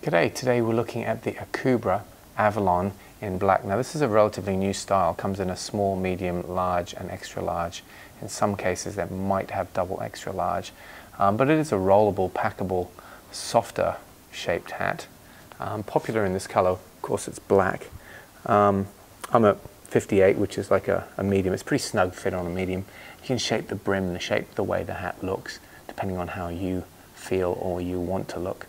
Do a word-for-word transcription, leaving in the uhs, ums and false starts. G'day, today we're looking at the Akubra Avalon in black. Now this is a relatively new style, comes in a small, medium, large and extra large. In some cases that might have double extra large, um, but it is a rollable, packable, softer shaped hat. Um, popular in this color, of course it's black. Um, I'm a fifty-eight, which is like a, a medium. It's a pretty snug fit on a medium. You can shape the brim and the shape the way the hat looks, depending on how you feel or you want to look.